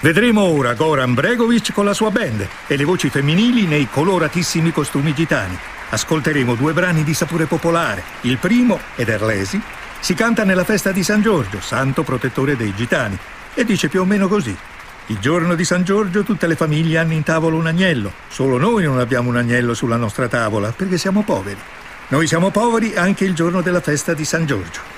Vedremo ora Goran Bregovic con la sua band e le voci femminili nei coloratissimi costumi gitani. Ascolteremo due brani di sapore popolare. Il primo, Ederlezi, si canta nella festa di San Giorgio, santo protettore dei gitani, e dice più o meno così. Il giorno di San Giorgio tutte le famiglie hanno in tavola un agnello. Solo noi non abbiamo un agnello sulla nostra tavola perché siamo poveri. Noi siamo poveri anche il giorno della festa di San Giorgio.